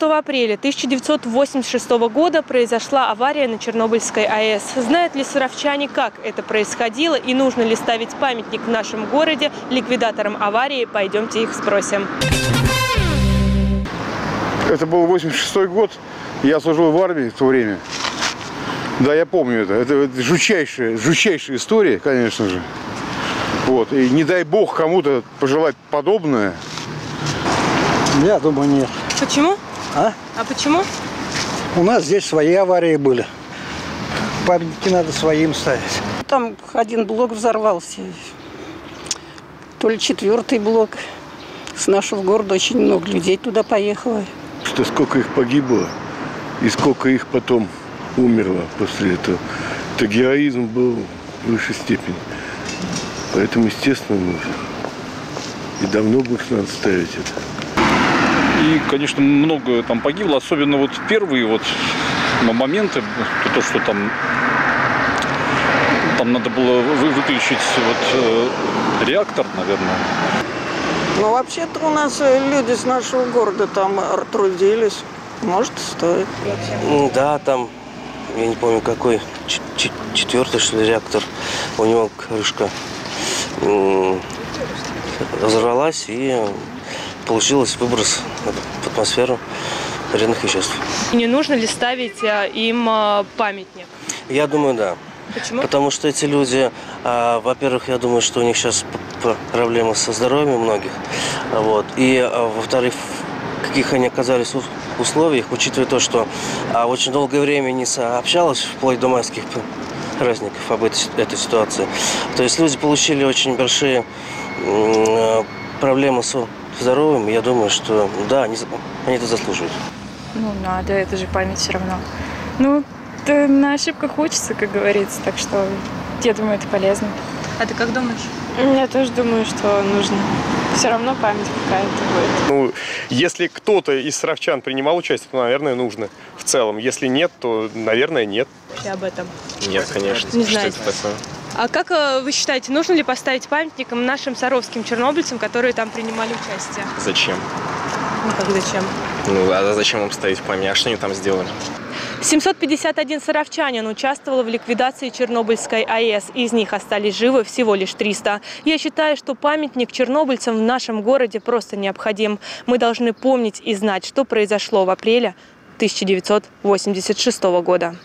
6 апреля 1986 года произошла авария на Чернобыльской АЭС. Знают ли саровчане, как это происходило и нужно ли ставить памятник в нашем городе ликвидаторам аварии? Пойдемте их спросим. Это был 86-й год. Я служил в армии в то время. Да, я помню это. Это жутчайшая история, конечно же. Вот. И не дай бог кому-то пожелать подобное. Я думаю, нет. Почему? А почему? У нас здесь свои аварии были. Памятники надо своим ставить. Там один блок взорвался. То ли 4-й блок. С нашего города очень много людей туда поехало. Что сколько их погибло и сколько их потом умерло после этого. Это героизм был в высшей степени. Поэтому, естественно, нужно. И давно бы их надо ставить это. И, конечно, много там погибло, особенно вот первые вот моменты, то, что там надо было выключить вот реактор, наверное. Ну, вообще-то у нас люди с нашего города там трудились, может, стоит. Да, там, я не помню какой, 4-й, что ли, реактор, у него крышка разорвалась и... Получилось выброс в атмосферу вредных веществ. Не нужно ли ставить им памятник? Я думаю, да. Почему? Потому что эти люди, во-первых, я думаю, что у них сейчас проблемы со здоровьем многих. Вот. И, во-вторых, в каких они оказались условиях, учитывая то, что очень долгое время не сообщалось, вплоть до майских праздников, об этой ситуации. То есть люди получили очень большие проблемы с здоровым, я думаю, что да, они это заслуживают. Ну, надо, это же память все равно. Ну, на ошибках учатся, как говорится, так что я думаю, это полезно. А ты как думаешь? Я тоже думаю, что нужно. Все равно память какая-то будет. Ну, если кто-то из саровчан принимал участие, то, наверное, нужно в целом. Если нет, то, наверное, нет. И об этом? Нет, конечно. Не знаю. Что это такое? А как вы считаете, нужно ли поставить памятником нашим саровским чернобыльцам, которые там принимали участие? Зачем? Ну как зачем? Ну а зачем им ставить памятник? А что они там сделали? 751 саровчанин участвовал в ликвидации Чернобыльской АЭС. Из них остались живы всего лишь 300. Я считаю, что памятник чернобыльцам в нашем городе просто необходим. Мы должны помнить и знать, что произошло в апреле 1986 года.